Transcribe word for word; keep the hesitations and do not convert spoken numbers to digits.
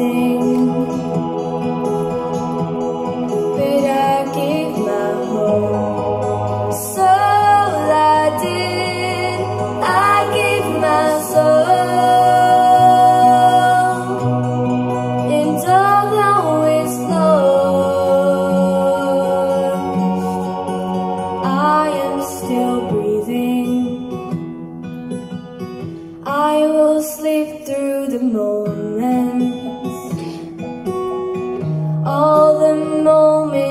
moments, all the moments.